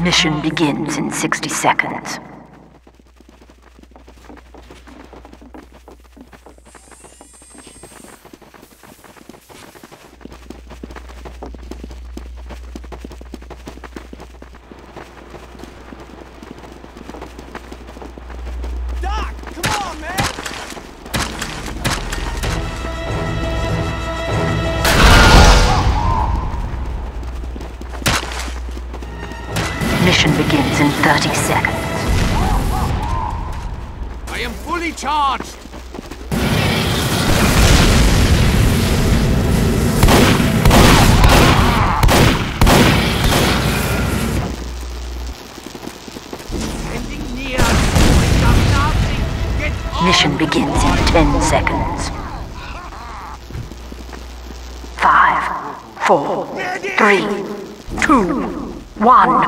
Mission begins in 60 seconds. Mission begins in 30 seconds. I am fully charged! Standing near, get on. Mission begins in 10 seconds. 5, 4, 3, 2, 1.